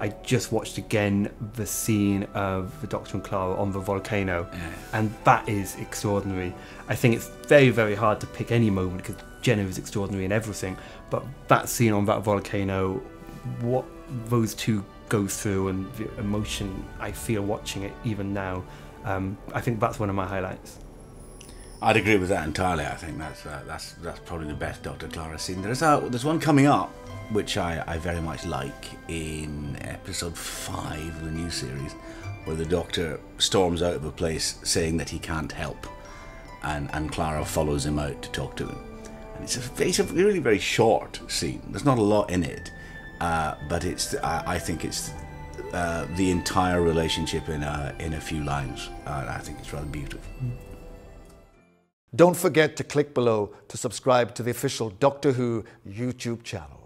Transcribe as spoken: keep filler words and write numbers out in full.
I just watched again the scene of the Doctor and Clara on the volcano, yeah. and that is extraordinary. I think it's very, very hard to pick any moment because Jenna is extraordinary in everything, but that scene on that volcano, what those two go through and the emotion I feel watching it even now, um, I think that's one of my highlights. I'd agree with that entirely. I think that's uh, that's that's probably the best Doctor Clara scene. There's a, there's one coming up which I, I very much like in episode five of the new series, where the Doctor storms out of a place saying that he can't help, and and Clara follows him out to talk to him. And it's a it's a really very short scene. There's not a lot in it, uh, but it's I, I think it's uh, the entire relationship in a in a few lines, uh, and I think it's rather beautiful. Mm. Don't forget to click below to subscribe to the official Doctor Who YouTube channel.